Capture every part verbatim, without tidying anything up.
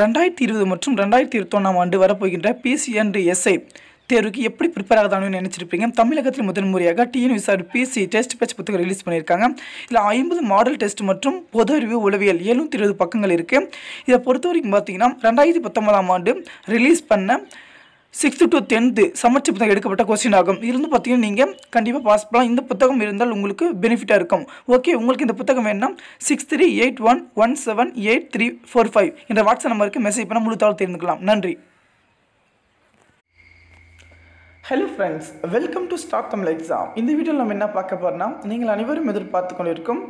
இரண்டாயிரத்து இருபது மற்றும் இரண்டாயிரத்து இருபத்தி ஒன்று ஆம் ஆண்டு வரப்போகின்ற பிசி அண்ட் எஸ்ஐ தேர்வுக்கு எப்படி ப்ரிப்பேர் ஆகதானு நினைச்சிருப்பீங்க. தமிழகத்தில் முதல் முறையாக டிஎன்யூசார் பிசி டெஸ்ட் பேட்ச் புத்தகம் ரிலீஸ் பண்ணியிருக்காங்க. இதில் ஐம்பது மாடல் டெஸ்ட் மற்றும் பொது அறிவு உளவியல் எழுநூற்றி இருபது பக்கங்கள் இருக்குது. இதை பொறுத்த வரைக்கும் பார்த்தீங்கன்னா ரெண்டாயிரத்தி பத்தொன்பதாம் ஆண்டு ரிலீஸ் பண்ண சிக்ஸ்த்து டு டென்த்து சமச்ச புத்தகம் எடுக்கப்பட்ட கொஸ்டின் ஆகும். இருந்து பார்த்தீங்கன்னா நீங்கள் கண்டிப்பாக பாஸ் பண்ணலாம். இந்த புத்தகம் இருந்தால் உங்களுக்கு பெனிஃபிட்டாக இருக்கும். ஓகே, உங்களுக்கு இந்த புத்தகம் வேணும்னா six three eight one one seven eight three four five என்ற வாட்ஸ்அப் நம்பருக்கு மெசேஜ் பண்ண முழு தகவல் தெரிந்துக்கலாம். நன்றி. Hello friends, welcome to star Tamil exam. இந்த வீடியோவில் நம்ம என்ன பார்க்க போகிறோம்னா, நீங்கள் அனைவரும் எதிர்பார்த்து கொண்டிருக்கும்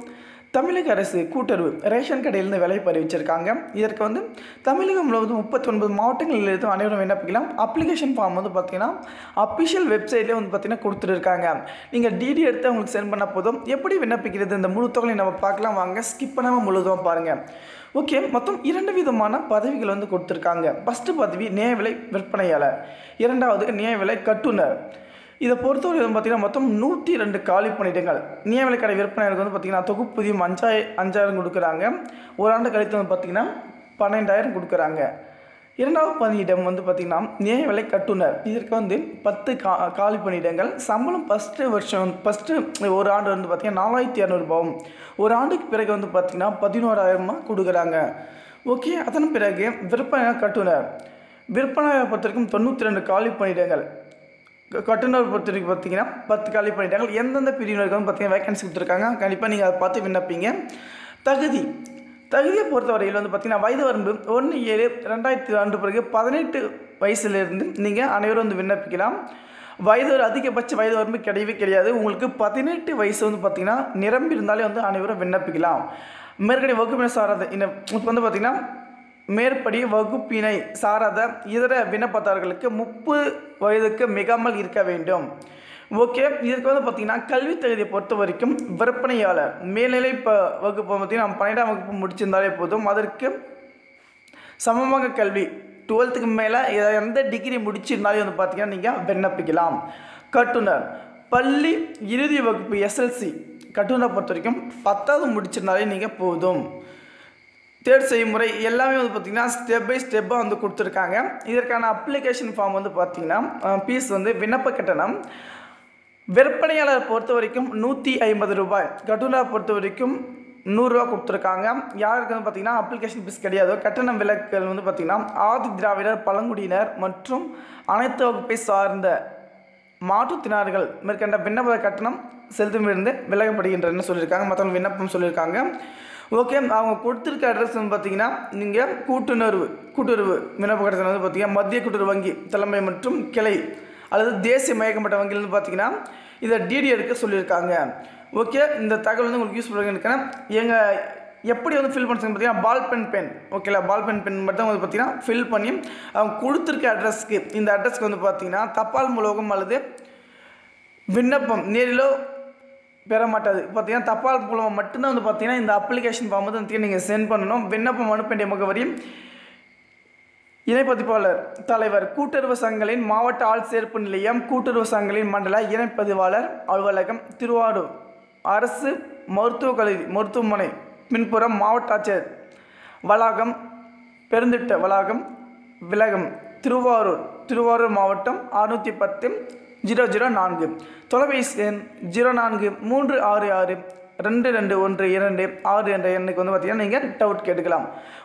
தமிழக அரசு கூட்டுறவு ரேஷன் கடையிலிருந்து விலை அறிவிச்சிருக்காங்க. இதற்கு வந்து தமிழகம் முழுவதும் முப்பத்தி ஒன்பது மாவட்டங்களில் இருந்து அனைவரும் விண்ணப்பிக்கலாம். அப்ளிகேஷன் ஃபார்ம் வந்து பார்த்திங்கன்னா அஃபிஷியல் வெப்சைட்லேயே வந்து பார்த்திங்கன்னா கொடுத்துருக்காங்க. நீங்கள் டிடி எடுத்து உங்களுக்கு சென்ட் பண்ண போதும். எப்படி விண்ணப்பிக்கிறது இந்த முழு தொகையை நம்ம பார்க்கலாம். வாங்க, ஸ்கிப் பண்ணாமல் முழுதும் பாருங்கள். ஓகே, மொத்தம் இரண்டு விதமான பதவிகள் வந்து கொடுத்துருக்காங்க. ஃபஸ்ட்டு பதவி நியாய விலை விற்பனையாளர், இரண்டாவது நியாய விலை கட்டுனர். இதை பொறுத்தவரை பார்த்தீங்கன்னா மொத்தம் நூற்றி ரெண்டு காலி பணியிடங்கள். நியமன கடை விற்பனையாளருக்கு வந்து பார்த்திங்கன்னா தொகுப்பதியும் அஞ்சாய அஞ்சாயிரம் கொடுக்குறாங்க. ஒரு ஆண்டு கழித்து வந்து பார்த்திங்கன்னா பன்னெண்டாயிரம் கொடுக்குறாங்க. இரண்டாவது பணியிடம் வந்து பார்த்திங்கன்னா நியாய விலை கட்டுனர். இதற்கு வந்து பத்து கா காலி பணியிடங்கள். சம்பளம் ஃபஸ்ட்டு வருஷம் ஃபஸ்ட்டு ஒரு ஆண்டு வந்து பார்த்திங்கன்னா நாலாயிரத்தி இரநூறுபாவும் ஒரு ஆண்டுக்கு பிறகு வந்து பார்த்திங்கன்னா பதினோராயிரமாக கொடுக்குறாங்க. ஓகே, அதன் பிறகு விற்பனை கட்டுனர் விற்பனையாளரை பொறுத்த வரைக்கும் தொண்ணூற்றி ரெண்டு காலி பணியிடங்கள். கட்டுனர் பொறுத்த வரைக்கும் பார்த்தீங்கன்னா பத்து காலி பண்ணிட்டாங்க. எந்தெந்த பிரிவினருக்கு வந்து பார்த்தீங்கன்னா வேகன்சி கொடுத்துருக்காங்க. கண்டிப்பாக நீங்கள் அதை பார்த்து விண்ணப்பிங்க. தகுதி தகுதியை பொறுத்தவரையில் வந்து பார்த்திங்கன்னா வயது வரம்பு ஒன்று ஏழு ரெண்டாயிரத்தி ஆண்டு பிறகு பதினெட்டு வயசுலேருந்து நீங்கள் அனைவரும் வந்து விண்ணப்பிக்கலாம். வயது ஒரு அதிகபட்ச வயது வரம்பு கிடையவே கிடையாது. உங்களுக்கு பதினெட்டு வயசு வந்து பார்த்திங்கன்னா நிரம்பி இருந்தாலே வந்து அனைவரும் விண்ணப்பிக்கலாம். மேற்கடைய வகுப்பின சாராத இன்னும் இப்போ வந்து பார்த்திங்கன்னா மேற்படி வகுப்பினை சாராத இதர விண்ணப்பதாரர்களுக்கு முப்பது வயதுக்கு மிகாமல் இருக்க வேண்டும். ஓகே, இதற்கு வந்து பார்த்திங்கன்னா கல்வி தகுதியை பொறுத்த வரைக்கும் விற்பனையாளர் மேல்நிலை ப வகுப்பு பார்த்திங்கன்னா நம்ம பன்னெண்டாம் வகுப்பு முடிச்சிருந்தாலே போதும். அதற்கு சமமாக கல்வி டுவெல்த்துக்கு மேலே எந்த டிகிரி முடிச்சிருந்தாலே வந்து பார்த்திங்கன்னா நீங்கள் விண்ணப்பிக்கலாம். கட்டுனர் பள்ளி இறுதி வகுப்பு எஸ்எல்சி கட்டுனரை பொறுத்த வரைக்கும் பத்தாவது முடிச்சிருந்தாலே நீங்கள் போதும். தேர்ட் செய்முறை எல்லாமே வந்து பார்த்திங்கன்னா ஸ்டெப் பை ஸ்டெப்பாக வந்து கொடுத்துருக்காங்க. இதற்கான அப்ளிகேஷன் ஃபார்ம் வந்து பார்த்திங்கன்னா பீஸ் வந்து விண்ணப்ப கட்டணம் விற்பனையாளர் பொறுத்த வரைக்கும் நூற்றி ஐம்பது ரூபாய் கட்டுனரை பொறுத்த வரைக்கும் நூறுரூவா கொடுத்துருக்காங்க. யாருக்கு வந்து பார்த்திங்கன்னா அப்ளிகேஷன் ஃபீஸ் கிடையாது. கட்டணம் விலக்கல் வந்து பார்த்திங்கன்னா ஆதி திராவிடர் பழங்குடியினர் மற்றும் அனைத்து வகுப்பை சார்ந்த மாற்றுத்திறனாளர்கள் மேற்கண்ட விண்ணப்ப கட்டணம் செலுத்திலிருந்து விலகப்படுகின்றன்னு சொல்லியிருக்காங்க. மற்றவங்க விண்ணப்பம் சொல்லியிருக்காங்க. ஓகே, அவங்க கொடுத்துருக்க அட்ரஸ் வந்து பார்த்திங்கன்னா நீங்கள் கூட்டுணர்வு கூட்டுறவு விண்ணப்ப கட்டணம் வந்து பார்த்திங்கன்னா மத்திய கூட்டுறவு வங்கி தலைமை மற்றும் கிளை அல்லது தேசிய மயக்கப்பட்ட வங்கியில் வந்து பார்த்திங்கன்னா இதை டிடி எடுக்க சொல்லியிருக்காங்க. ஓகே, இந்த தகவல் வந்து உங்களுக்கு யூஸ்ஃபுல்லாக இருக்குன்னா எங்கள் எப்படி வந்து ஃபில் பண்ண பார்த்தீங்கன்னா பால் பென் பென் ஓகேங்களா பால் பென் பென் மட்டும் வந்து பார்த்திங்கன்னா ஃபில் பண்ணி அவங்க கொடுத்துருக்க அட்ரஸ்க்கு இந்த அட்ரஸ்க்கு வந்து பார்த்திங்கன்னா தபால் மூலகம் அல்லது விண்ணப்பம் நேரிலோ பெற மாட்டாது. பார்த்தீங்கன்னா தபால் மூலமாக மட்டும்தான் வந்து பார்த்திங்கன்னா இந்த அப்ளிகேஷன் ஃபார்ம் வந்து நீங்கள் சென்ட் பண்ணணும். விண்ணப்பம் அனுப்பிய முகவரி இணைப்பதிவாளர் தலைவர் கூட்டுறவு சங்கங்களின் மாவட்ட ஆள் சேர்ப்பு நிலையம் கூட்டுறவு சங்கங்களின் மண்டல இணைப்பதிவாளர் அலுவலகம் திருவாரூர் அரசு மருத்துவக் கல்லூரி மருத்துவமனை பின்புறம் மாவட்ட ஆட்சியர் வளாகம் பெருந்திட்ட வளாகம் விலகம் திருவாரூர் திருவாரூர் மாவட்டம் அறுநூற்றி பத்து ஜீரோ ஜீரோ நான்கு தொலைபேசி எண் ஜீரோ நான்கு மூன்று ஆறு ஆறு ரெண்டு ரெண்டு ஒன்று இரண்டு ஆறு என்ற எண்ணுக்கு வந்து பார்த்திங்கன்னா நீங்கள் டவுட் கேட்டுக்கலாம்.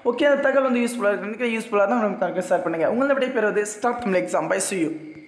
ஓகே, அந்த தகவல் வந்து யூஸ்ஃபுல்லாக இருக்குது. யூஸ்ஃபுல்லாக தான் உங்களுக்கு ஷேர் பண்ணுங்கள். உங்களை விடைபெறுவது star Tamil exam bye see you.